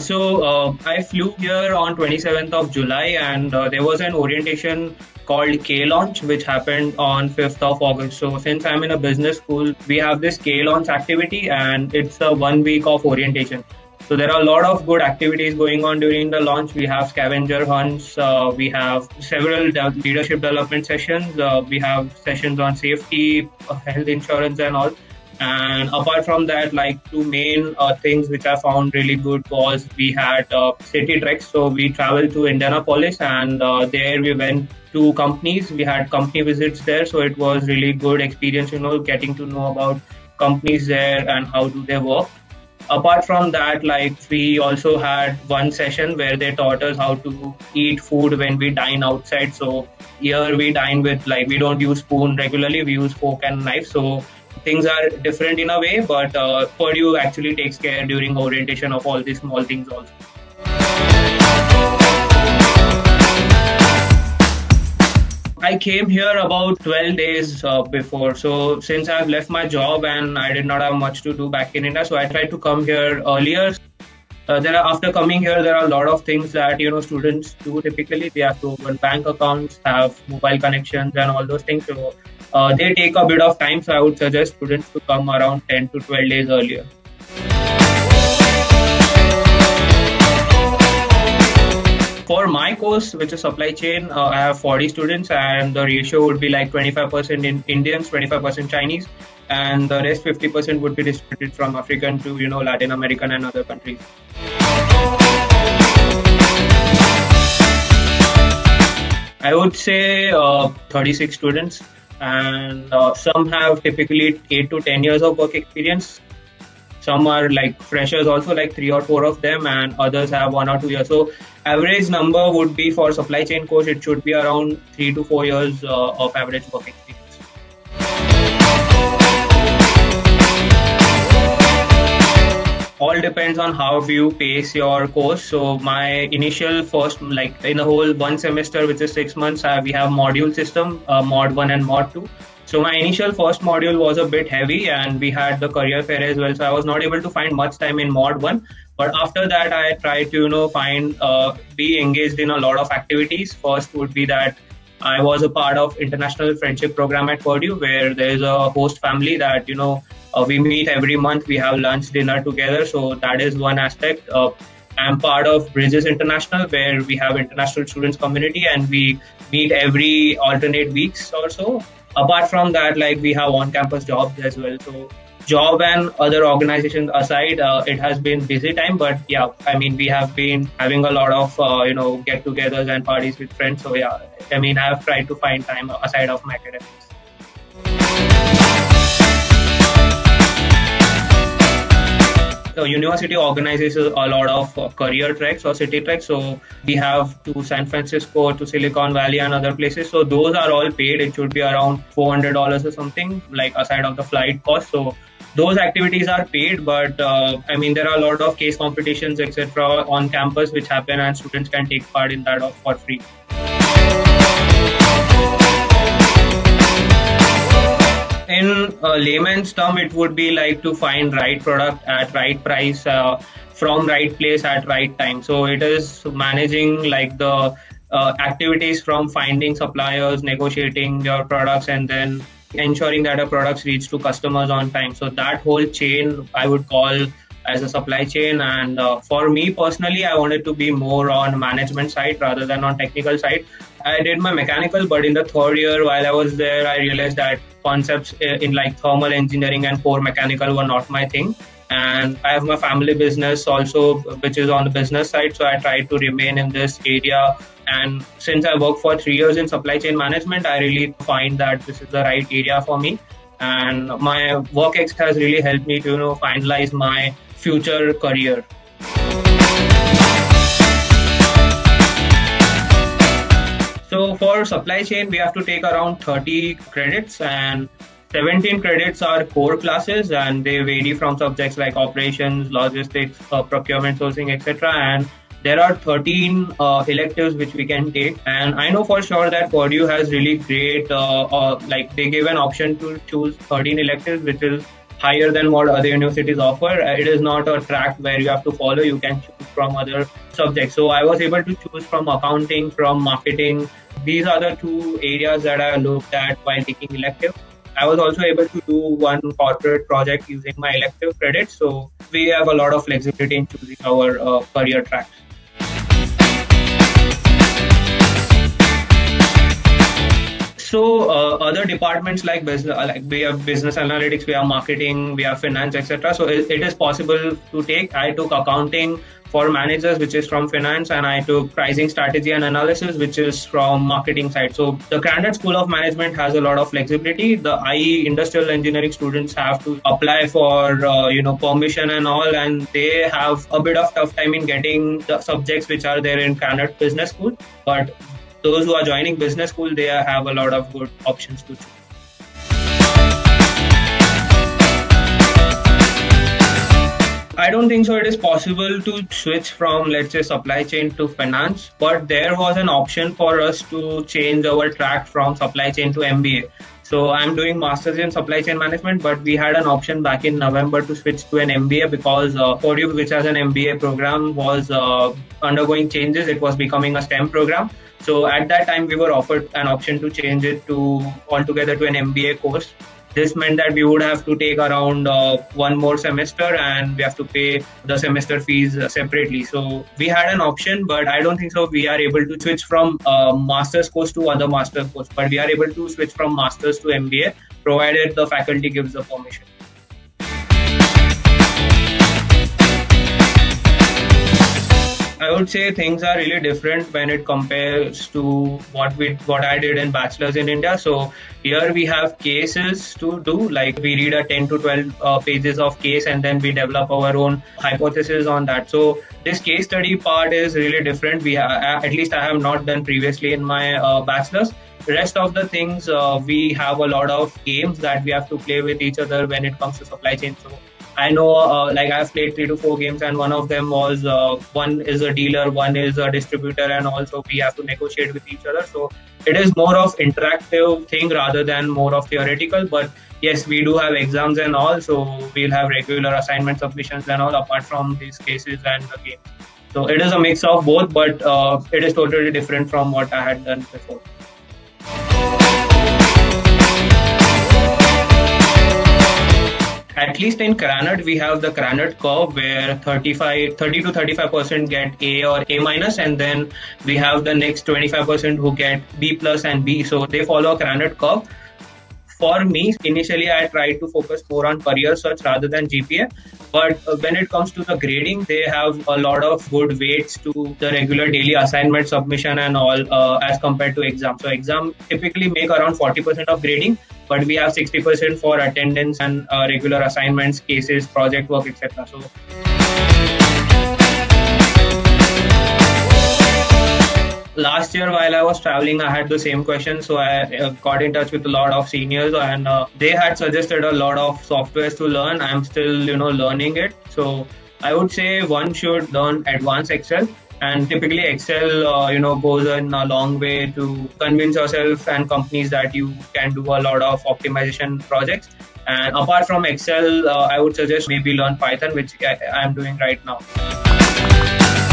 So I flew here on 27th of July, and there was an orientation called K-Launch, which happened on 5th of August. So since I'm in a business school, we have this K-Launch activity, and it's a 1 week of orientation. So there are a lot of good activities going on during the launch. We have scavenger hunts, we have several leadership development sessions, we have sessions on safety, health insurance and all. And apart from that, like two main things which I found really good was we had city treks. So we traveled to Indianapolis, and there we went to companies. We had company visits there. So it was really good experience, you know, getting to know about companies there and how do they work. Apart from that, like we also had one session where they taught us how to eat food when we dine outside. So here we dine with, like, we don't use spoon regularly, we use fork and knife. So things are different in a way, but Purdue actually takes care during orientation of all these small things also. I came here about 12 days before. So since I've left my job and I did not have much to do back in India, so I tried to come here earlier. After coming here, there are a lot of things that, you know, students do typically. They have to open bank accounts, have mobile connections and all those things. So they take a bit of time. So I would suggest students to come around 10 to 12 days earlier. For my course, which is supply chain, I have 40 students, and the ratio would be like 25% in Indians, 25% Chinese, and the rest 50% would be distributed from African to, you know, Latin American and other countries. I would say 36 students, and some have typically 8 to 10 years of work experience. Some are like freshers also, like 3 or 4 of them, and others have 1 or 2 years. So average number would be for supply chain course, it should be around 3 to 4 years of average work experience. All depends on how you pace your course. So my initial first, like in the whole one semester, which is 6 months, we have module system, mod 1 and mod 2. So my initial first module was a bit heavy, and we had the career fair as well. So I was not able to find much time in mod 1. But after that, I tried to, you know, be engaged in a lot of activities. First would be that I was a part of international friendship program at Purdue, where there is a host family that, you know, we meet every month. We have lunch, dinner together. So that is one aspect. I'm part of Bridges International, where we have international students community, and we meet every alternate weeks or so. Apart from that, like we have on-campus jobs as well. So job and other organizations aside, it has been busy time. But yeah, I mean, we have been having a lot of, you know, get-togethers and parties with friends. So yeah, I mean, I have tried to find time aside of my academics. The university organizes a lot of career treks or city treks. So we have to San Francisco, to Silicon Valley and other places. So those are all paid. It should be around $400 or something, like aside of the flight cost. So those activities are paid, but I mean, there are a lot of case competitions, etc. on campus which happen, and students can take part in that for free. In layman's term, it would be like to find right product at right price, from right place at right time. So it is managing like the activities from finding suppliers, negotiating your products, and then ensuring that our products reach to customers on time. So that whole chain I would call as a supply chain. And for me personally, I wanted to be more on management side rather than on technical side. I did my mechanical, but in the third year while I was there, I realized that concepts in like thermal engineering and core mechanical were not my thing. And I have my family business also, which is on the business side. So I tried to remain in this area. And since I worked for 3 years in supply chain management, I really find that this is the right area for me. And my work ethic has really helped me to, you know, finalize my future career. So for supply chain, we have to take around 30 credits, and 17 credits are core classes, and they vary from subjects like operations, logistics, procurement, sourcing, etc. And there are 13 electives which we can take. And I know for sure that Purdue has really great, like they give an option to choose 13 electives, which is higher than what other universities offer. It is not a track where you have to follow. You can choose from other subjects. So I was able to choose from accounting, from marketing. These are the two areas that I looked at while taking elective. I was also able to do one corporate project using my elective credit. So we have a lot of flexibility in choosing our career tracks. So other departments like business, like we have business analytics, we have marketing, we have finance, etc. So it is possible to take. I took accounting for managers, which is from finance, and I took pricing strategy and analysis, which is from marketing side. So the Krannert School of Management has a lot of flexibility. The IE industrial engineering students have to apply for permission and all, and they have a bit of tough time in getting the subjects which are there in Krannert Business School. But those who are joining business school, they have a lot of good options to choose. I don't think so it is possible to switch from, let's say, supply chain to finance, but there was an option for us to change our track from supply chain to MBA. So I'm doing Masters in Supply Chain Management, but we had an option back in November to switch to an MBA because Purdue, which has an MBA program, was undergoing changes. It was becoming a STEM program. So at that time, we were offered an option to change it altogether to an MBA course. This meant that we would have to take around one more semester, and we have to pay the semester fees separately. So we had an option, but I don't think so we are able to switch from master's course to other master's course. But we are able to switch from master's to MBA, provided the faculty gives the permission. I would say things are really different when it compares to what I did in bachelor's in India. So here we have cases to do, like we read a 10 to 12 pages of case, and then we develop our own hypothesis on that. So this case study part is really different. At least I have not done previously in my bachelor's. The rest of the things, we have a lot of games that we have to play with each other when it comes to supply chain. So I know, I've played 3 to 4 games, and one of them was one is a dealer, one is a distributor, and also we have to negotiate with each other. So it is more of interactive thing rather than more of theoretical. But yes, we do have exams and all, so we'll have regular assignment submissions and all apart from these cases and the games. So it is a mix of both, but it is totally different from what I had done before. At least in Krannert, we have the Krannert curve where 30 to 35% get A or A-, and then we have the next 25% who get B+ and B. So they follow a Krannert curve. For me, initially I tried to focus more on career search rather than GPA. But when it comes to the grading, they have a lot of good weights to the regular daily assignment submission and all as compared to exam. So exam typically make around 40% of grading, but we have 60% for attendance and regular assignments, cases, project work, etc. So last year, while I was traveling, I had the same question. So I got in touch with a lot of seniors, and they had suggested a lot of softwares to learn. I'm still, learning it. So I would say one should learn advanced Excel. And typically Excel, goes in a long way to convince yourself and companies that you can do a lot of optimization projects. And apart from Excel, I would suggest maybe learn Python, which I'm doing right now.